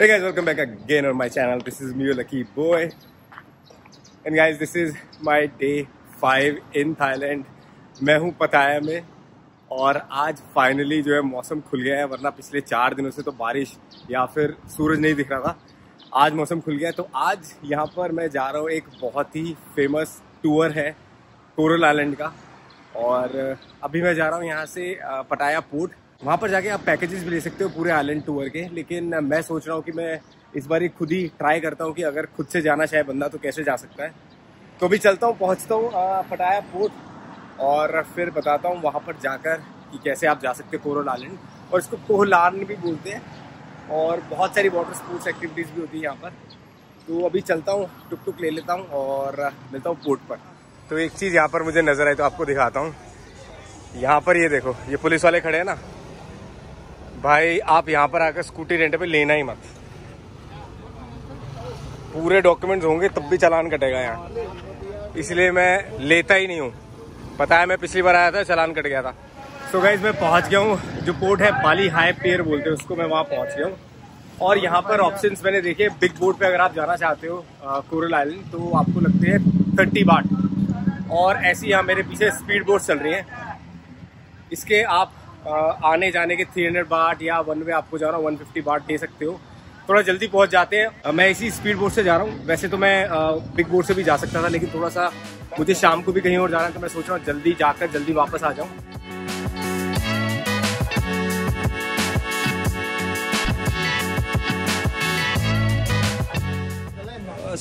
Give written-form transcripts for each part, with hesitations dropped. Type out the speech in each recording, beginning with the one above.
Hey guys, welcome back again on my channel. This is me, your lucky boy. And guys, this is my day 5 in Thailand. मैं हूँ पटाया में और आज finally जो है मौसम खुल गया है, वरना पिछले 4 दिनों से तो बारिश या फिर सूरज नहीं दिख रहा था। आज मौसम खुल गया है, तो आज यहाँ पर मैं जा रहा हूँ। एक बहुत ही फेमस टूर है कोरल आइलैंड का और अभी मैं जा रहा हूँ यहाँ से पटाया पोर्ट। वहाँ पर जाके आप पैकेजेस भी ले सकते हो पूरे आइलैंड टूर के, लेकिन मैं सोच रहा हूँ कि मैं इस बार ही खुद ही ट्राई करता हूँ कि अगर खुद से जाना चाहे बंदा तो कैसे जा सकता है। तो भी चलता हूँ, पहुँचता हूँ पटाया पोर्ट और फिर बताता हूँ वहाँ पर जाकर कि कैसे आप जा सकते हो कोरल आइलैंड। और इसको कोह लार्न भी बोलते हैं और बहुत सारी वाटर स्पोर्ट्स एक्टिविटीज़ भी होती है यहाँ पर। तो अभी चलता हूँ, टुक टुक ले लेता हूँ और मिलता हूँ पोर्ट पर। तो एक चीज़ यहाँ पर मुझे नज़र आई तो आपको दिखाता हूँ। यहाँ पर ये देखो, ये पुलिस वाले खड़े हैं ना भाई, आप यहाँ पर आकर स्कूटी रेंट पे लेना ही मत। पूरे डॉक्यूमेंट्स होंगे तब भी चालान कटेगा यहाँ, इसलिए मैं लेता ही नहीं हूँ। पता है मैं पिछली बार आया था, चालान कट गया था। सो गाइस, मैं पहुँच गया हूँ। जो पोर्ट है बाली हाई पियर बोलते हैं उसको, मैं वहाँ पहुँच गया हूँ। और यहाँ पर ऑप्शंस मैंने देखे। बिग बोर्ड पे अगर आप जाना चाहते हो कोरल आइलैंड तो आपको लगते हैं 30 बाट। और ऐसी यहाँ मेरे पीछे स्पीड बोट्स चल रही हैं, इसके आप आने जाने के 300 बाट या वन वे आपको जा रहा हूँ 150 बाट दे सकते हो। थोड़ा जल्दी पहुँच जाते हैं। मैं इसी स्पीड बोट से जा रहा हूँ। वैसे तो मैं बिग बोट से भी जा सकता था, लेकिन थोड़ा सा मुझे शाम को भी कहीं और जाना है, तो मैं सोच रहा हूँ जल्दी जाकर जल्दी वापस आ जाऊँ।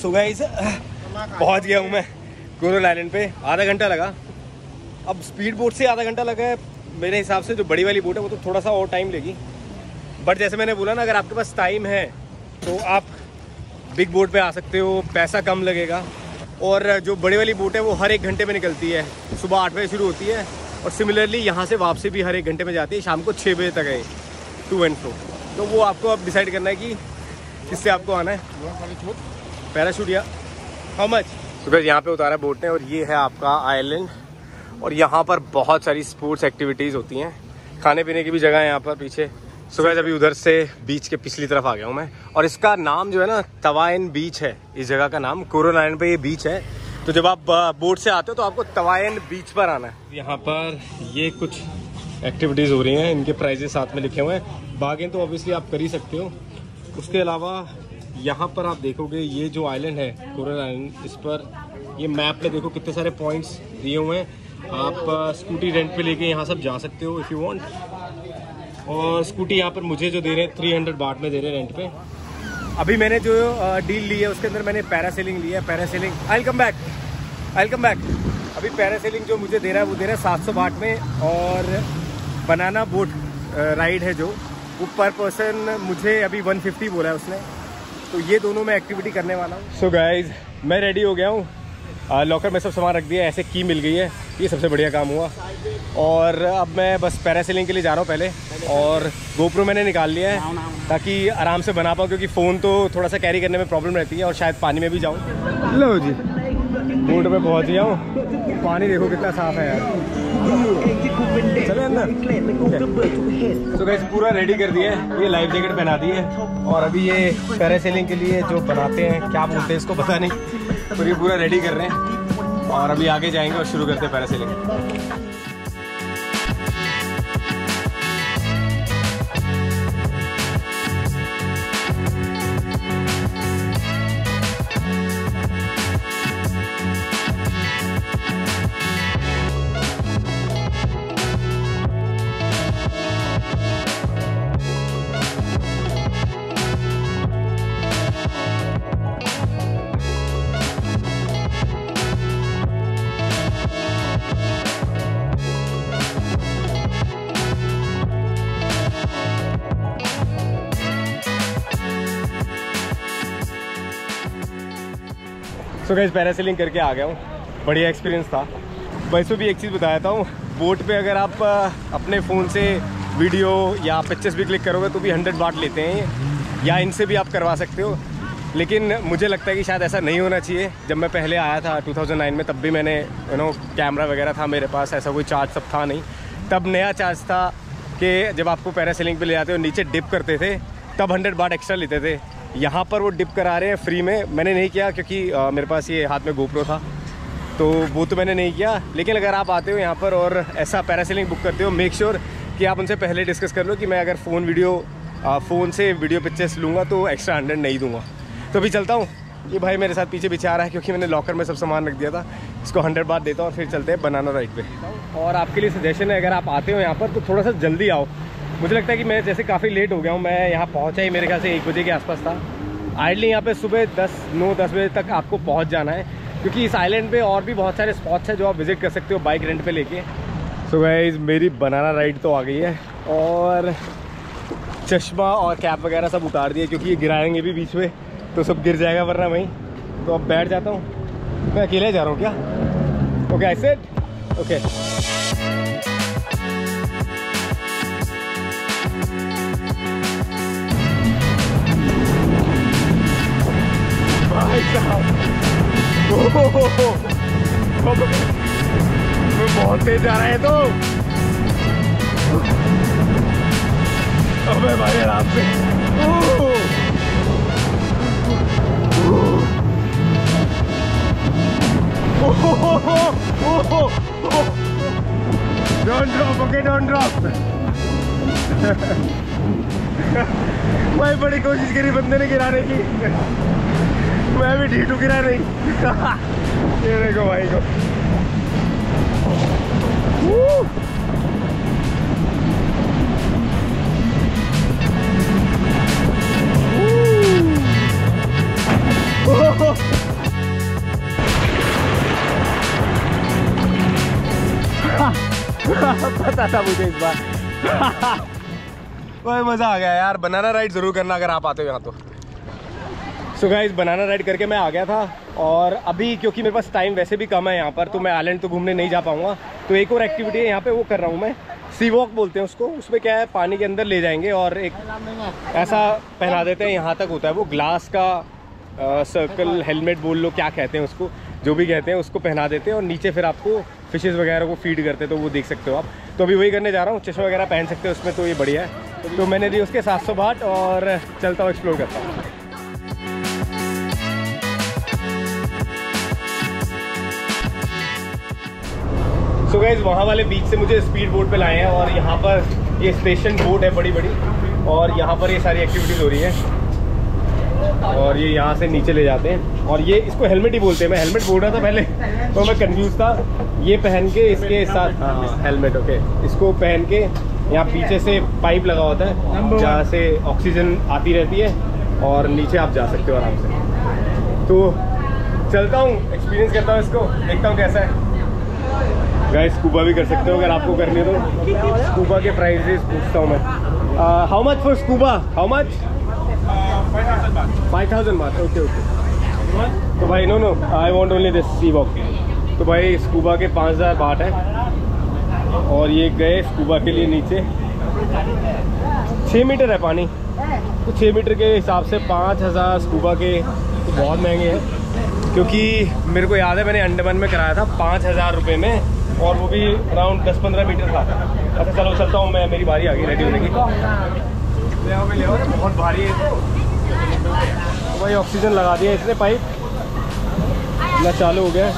सो गाइस, पहुँच गया हूँ मैं कोरल आइलैंड पे। आधा घंटा लगा, अब स्पीड बोट से आधा घंटा लगा है। मेरे हिसाब से जो बड़ी वाली बोट है वो तो थोड़ा सा और टाइम लेगी, बट जैसे मैंने बोला ना, अगर आपके पास टाइम है तो आप बिग बोट पे आ सकते हो, पैसा कम लगेगा। और जो बड़ी वाली बोट है वो हर 1 घंटे में निकलती है, सुबह 8 बजे शुरू होती है। और सिमिलरली यहाँ से वापसी भी हर 1 घंटे में जाती है, शाम को 6 बजे तक है, टू एंड फ्रो। तो वो आपको अब डिसाइड करना है कि किससे आपको आना है, पैराशूट या हाउ मच। तो फिर यहाँ पर उतारा बोट ने और ये है आपका आइलैंड। और यहाँ पर बहुत सारी स्पोर्ट्स एक्टिविटीज़ होती हैं, खाने पीने की भी जगह है यहाँ पर पीछे। सुबह जब उधर से बीच के पिछली तरफ आ गया हूँ मैं। और इसका नाम जो है ना, तवाइन बीच है इस जगह का नाम। कोरल आइलैंड पे ये बीच है, तो जब आप बोट से आते हो तो आपको तवाइन बीच पर आना है। यहाँ पर ये कुछ एक्टिविटीज़ हो रही हैं, इनके प्राइजेस साथ में लिखे हुए हैं। बार्गेन तो ऑब्वियसली आप कर ही सकते हो। उसके अलावा यहाँ पर आप देखोगे ये जो आइलैंड है कोरल आइलैंड, इस पर ये मैप में देखो कितने सारे पॉइंट्स दिए हुए हैं। आप स्कूटी रेंट पे लेके यहाँ सब जा सकते हो इफ़ यू वांट। और स्कूटी यहाँ पर मुझे जो दे रहे हैं 300 बाट में दे रहे हैं रेंट पे। अभी मैंने जो डील ली है उसके अंदर मैंने पैरासेलिंग लिया है। Parasailing I will come back. अभी पैरासेलिंग जो मुझे दे रहा है वो दे रहा है 700 बाट में। और बनाना बोट राइड है जो, वो पर पर्सन मुझे अभी 150 बोला है उसने। तो ये दोनों मैं एक्टिविटी करने वाला हूँ। सो गाइज, मैं रेडी हो गया हूँ, लॉकर में सब सामान रख दिया। ऐसे की मिल गई है, ये सबसे बढ़िया काम हुआ। और अब मैं बस पैरासेलिंग के लिए जा रहा हूँ पहले। और गोप्रो मैंने निकाल लिया है ताकि आराम से बना पाऊँ, क्योंकि फ़ोन तो थोड़ा सा कैरी करने में प्रॉब्लम रहती है और शायद पानी में भी जाऊँ। लो जी, बोट पे पहुँच गया हूँ। पानी देखो कितना साफ है यार। चले अंदर। तो गाइस, पूरा रेडी कर दिया है, ये लाइफ जैकेट पहना दी है। और अभी ये पैरासेलिंग के लिए जो बनाते हैं, क्या बोलते हैं इसको पता नहीं, तो ये पूरा रेडी कर रहे हैं। और अभी आगे जाएंगे और शुरू करते हैं पैरासेलिंग। सो गाइस, पैरासेलिंग करके आ गया हूँ, बढ़िया एक्सपीरियंस था। वैसे भी एक चीज़ बताता हूँ, बोट पे अगर आप अपने फ़ोन से वीडियो या पिक्चर्स भी क्लिक करोगे तो भी 100 बाट लेते हैं, या इनसे भी आप करवा सकते हो। लेकिन मुझे लगता है कि शायद ऐसा नहीं होना चाहिए। जब मैं पहले आया था 2009 में, तब भी मैंने कैमरा वगैरह था मेरे पास, ऐसा कोई चार्ज सब था नहीं। तब नया चार्ज था कि जब आपको पैरासेलिंग पर ले जाते हो नीचे डिप करते थे तब 100 बाht एक्स्ट्रा लेते थे। यहाँ पर वो डिप करा रहे हैं फ्री में। मैंने नहीं किया क्योंकि मेरे पास ये हाथ में गोप्रो था, तो वो तो मैंने नहीं किया। लेकिन अगर आप आते हो यहाँ पर और ऐसा पैरासेलिंग बुक करते हो, मेक श्योर कि आप उनसे पहले डिस्कस कर लो कि मैं अगर फ़ोन से वीडियो पिक्चर्स लूँगा तो एक्स्ट्रा 100 नहीं दूँगा। तो अभी चलता हूँ। ये भाई मेरे साथ पीछे आ रहा है क्योंकि मैंने लॉकर में सब सामान रख दिया था। इसको 100 बाht देता हूँ और फिर चलते हैं बनाना राइड पे। और आपके लिए सजेशन है, अगर आप आते हो यहाँ पर तो थोड़ा सा जल्दी आओ। मुझे लगता है कि मैं जैसे काफ़ी लेट हो गया हूँ। मैं यहाँ पहुँचा ही मेरे ख्याल से 1 बजे के आसपास था। आइडली यहाँ पे सुबह 9-10 बजे तक आपको पहुँच जाना है, क्योंकि इस आइलैंड पर और भी बहुत सारे स्पॉट्स हैं जो आप विजिट कर सकते हो बाइक रेंट पर लेके। सो गाइस, मेरी बनाना राइड तो आ गई है और चश्मा और कैप वगैरह सब उतार दिए क्योंकि ये गिराएंगे भी बीच में, तो सब गिर जाएगा वरना वहीं। तो अब बैठ जाता हूँ। मैं अकेले जा रहा हूँ क्या? Okay, I said okay. बहुत तेज जा रहा है तो अबे भाई आराम से। Don't drop, okay, don't drop. मैं बड़ी कोशिश करी बंदे ने गिराने की, मैं भी ढीटू गिरा नहीं। ये देखो भाई को। पता था मुझे इस बार। भाई मज़ा आ गया यार। बनाना राइड ज़रूर करना अगर आप आते हो यहाँ तो। सो गाइस, बनाना राइड करके मैं आ गया था और अभी क्योंकि मेरे पास टाइम वैसे भी कम है यहाँ पर, तो मैं आइलैंड तो घूमने नहीं जा पाऊँगा। तो एक और एक्टिविटी है यहाँ पे, वो कर रहा हूँ मैं। सी वॉक बोलते हैं उसको। उसमें क्या है, पानी के अंदर ले जाएंगे और एक ऐसा पहना देते हैं, यहाँ तक होता है वो ग्लास का सर्कल हेलमेट बोल लो, क्या कहते हैं उसको, जो भी कहते हैं उसको पहना देते हैं। और नीचे फिर आपको फिशेज़ वगैरह को फीड करते हैं, तो वो देख सकते हो आप। तो अभी वही करने जा रहा हूँ। चश्मा वगैरह पहन सकते हो उसमें, तो ये बढ़िया है। तो मैंने दी उसके 700 बाht और चलता हूँ, एक्सप्लोर करता हूँ। सो गाइस, वहाँ वाले बीच से मुझे स्पीड बोट पे लाए हैं और यहाँ पर ये स्टेशन बोट है बड़ी बड़ी, और यहाँ पर ये सारी एक्टिविटीज़ हो रही है। और ये यहाँ से नीचे ले जाते हैं और ये इसको हेलमेट ही बोलते हैं। मैं हेलमेट बोल रहा था पहले तो मैं कंफ्यूज था। ये पहन के इसके साथ, हाँ हेलमेट ओके, इसको पहन के यहाँ पीछे से पाइप लगा होता है जहाँ से ऑक्सीजन आती रहती है और नीचे आप जा सकते हो आराम से। तो चलता हूँ, एक्सपीरियंस करता हूँ इसको, देखता हूँ कैसा है। गाइस, स्कूबा भी कर सकते हो अगर आपको करनी हो तो। स्कूबा के प्राइजेस पूछता हूँ मैं। How much for scuba, how much? 5,000 baht, okay okay. तो भाई no no, I want only this sea walk. तो भाई स्कूबा के 5,000 baht है और ये गए स्कूबा के लिए नीचे। 6 मीटर है पानी, तो 6 मीटर के हिसाब से 5,000 स्कूबा के तो बहुत महंगे हैं। क्योंकि मेरे को याद है मैंने अंडमान में कराया था 5,000 रुपये में, और वो भी अराउंड 10-15 मीटर था। अच्छा चलो चलता हूँ मैं, मेरी बारी आ गई रेडी होने की। ले आओ, बहुत भारी है भाई। ऑक्सीजन लगा दिया इसने पाइप ना, चालू हो गया।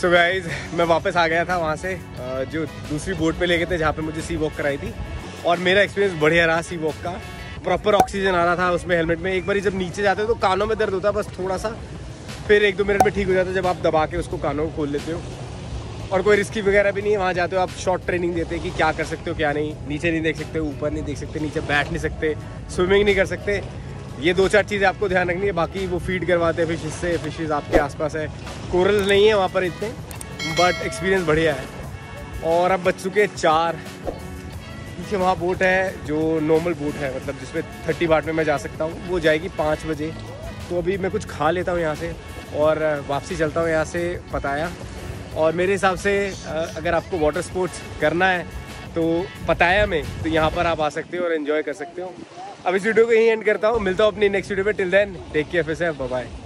सो गाइज मैं वापस आ गया था वहाँ से जो दूसरी बोट पे ले गए थे जहाँ पे मुझे सी वॉक कराई थी, और मेरा एक्सपीरियंस बढ़िया रहा सी वॉक का। प्रॉपर ऑक्सीजन आ रहा था उसमें हेलमेट में। एक बार जब नीचे जाते हो तो कानों में दर्द होता है बस थोड़ा सा, फिर एक दो मिनट में ठीक हो जाता है जब आप दबा के उसको कानों को खोल लेते हो। और कोई रिस्की वगैरह भी नहीं है, वहाँ जाते हो आप शॉर्ट ट्रेनिंग देते हैं कि क्या कर सकते हो क्या नहीं। नीचे नहीं देख सकते, ऊपर नहीं देख सकते, नीचे बैठ नहीं सकते, स्विमिंग नहीं कर सकते। ये दो चार चीज़ें आपको ध्यान रखनी है, बाकी वो फीड करवाते हैं फिशेस से। फिशेस आपके आसपास है, कोरल नहीं है वहाँ पर इतने, बट एक्सपीरियंस बढ़िया है। और अब बच चुके 4, पीछे वहाँ बोट है जो नॉर्मल बोट है, मतलब जिसमें 30 बाट में मैं जा सकता हूँ, वो जाएगी 5 बजे। तो अभी मैं कुछ खा लेता हूँ यहाँ से और वापसी चलता हूँ यहाँ से पताया। और मेरे हिसाब से अगर आपको वाटर स्पोर्ट्स करना है तो पताया में तो यहाँ पर आप आ सकते हो और इन्जॉय कर सकते हो। अब इस वीडियो को यहीं एंड करता हूँ, मिलता हूँ अपनी नेक्स्ट वीडियो पे। टिल देन टेक केयर, फिर से बाय बाय।